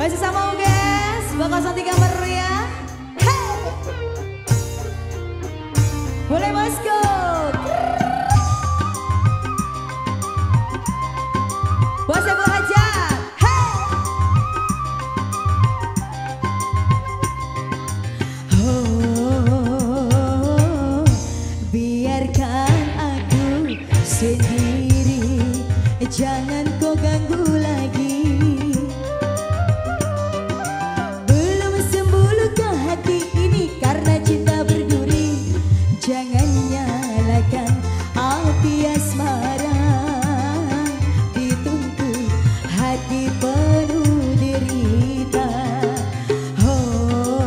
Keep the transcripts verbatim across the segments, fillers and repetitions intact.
Masih sama guys, bakal tiga meriah. Hey! Boleh bosku. Bosnya Bu Hajar. Hey! Oh, biarkan aku sendiri, jangan kau ganggu lagi. Hati penuh derita, oh,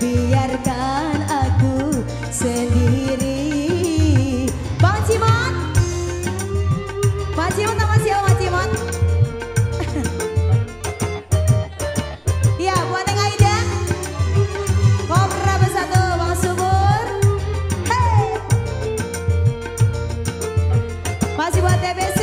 biarkan aku sendiri. Bang Cimot, Bang Cimot sama siapa Bang Cimot? Iya, buat yang Aida, Kopra bersatu Bang Subur. Hey, masih buat T B C.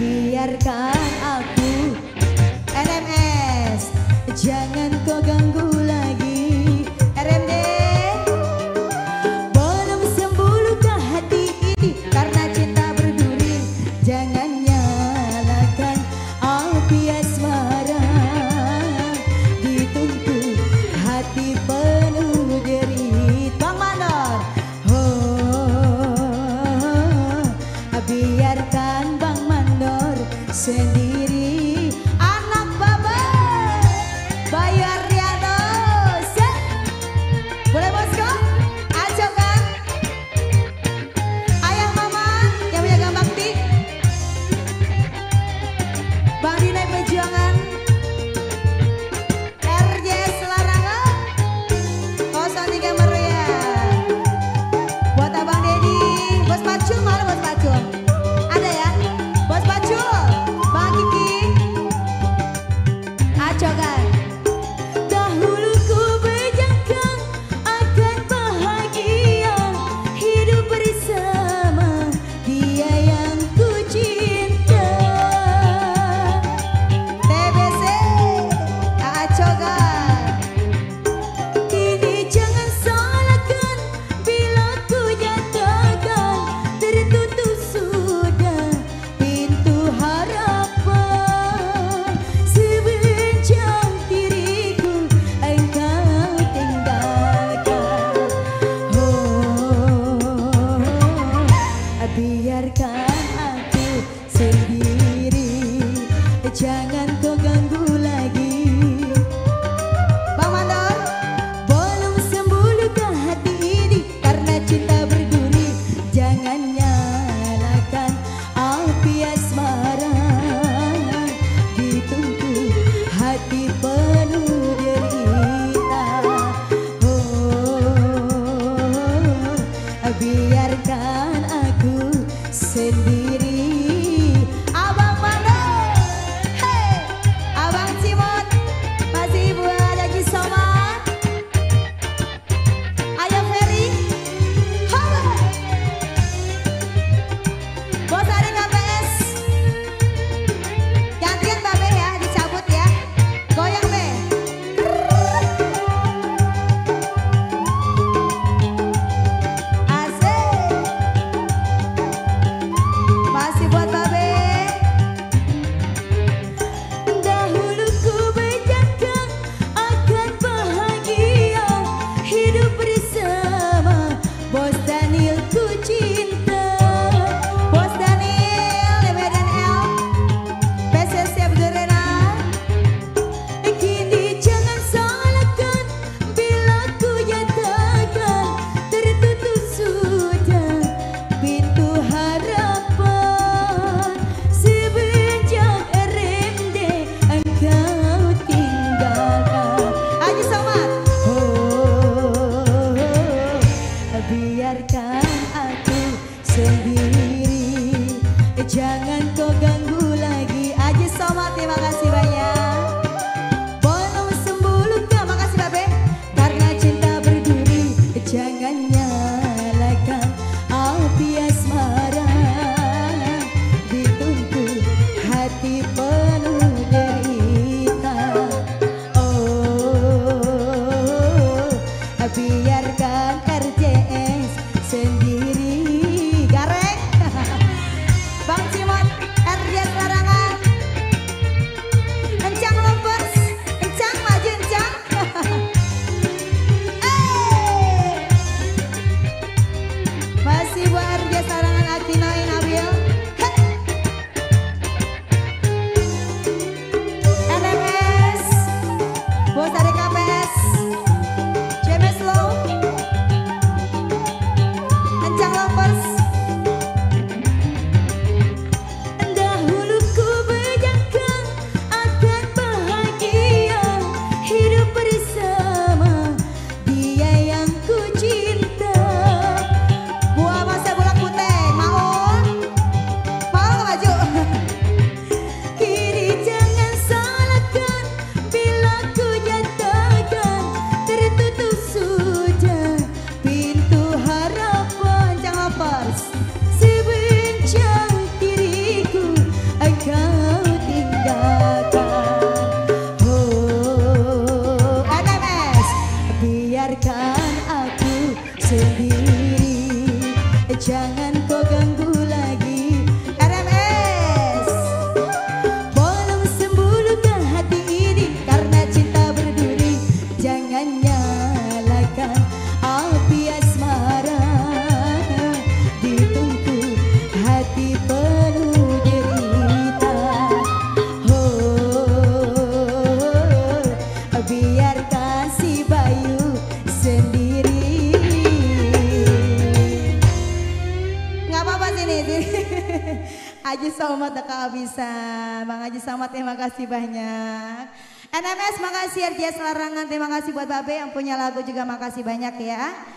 Biarkan aku N M S, jangan kau ganggu lagi R M D. Belum sembuhkah hati ini karena cinta berduri, jangan nyalakan api asmara, dituntun hati penuh derita. Bang Manor, oh, biarkan sendiri. Anak Baba Bayar Riano, boleh bosku? Aco kan? Ayah Mama yang punya Gambang Tik, Bang Dinai Pejuangan, R J Larangan, nol tiga Meruya. Buat Abang Deddy, Bos Pacul, malu Bos Pacul ada ya? Bos Pacul, bagi Aji Samat tak bisa, Bang Aji Samat terima kasih banyak. N M S makasih, Desa Larangan terima kasih buat Babe yang punya lagu juga makasih banyak ya.